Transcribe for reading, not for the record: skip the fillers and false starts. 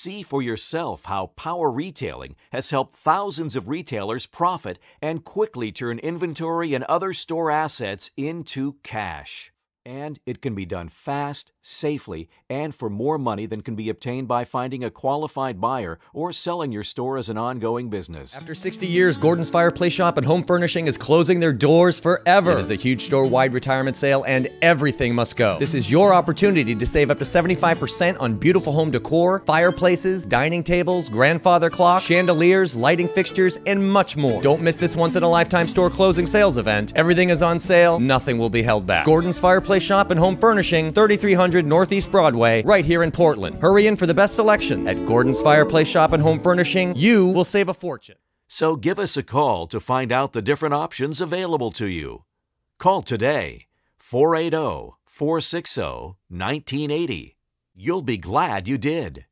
See for yourself how Power Retailing has helped thousands of retailers profit and quickly turn inventory and other store assets into cash. And it can be done fast, safely, and for more money than can be obtained by finding a qualified buyer or selling your store as an ongoing business. After 60 years, Gordon's Fireplace Shop and Home Furnishing is closing their doors forever. It is a huge store-wide retirement sale, and everything must go. This is your opportunity to save up to 75% on beautiful home decor, fireplaces, dining tables, grandfather clocks, chandeliers, lighting fixtures, and much more. Don't miss this once-in-a-lifetime store closing sales event. Everything is on sale. Nothing will be held back. Gordon's Fireplace Shop and Home Furnishing, 3300 Northeast Broadway, right here in Portland. Hurry in for the best selection. At Gordon's Fireplace Shop and Home Furnishing, you will save a fortune. So give us a call to find out the different options available to you. Call today, 480-460-1980. You'll be glad you did.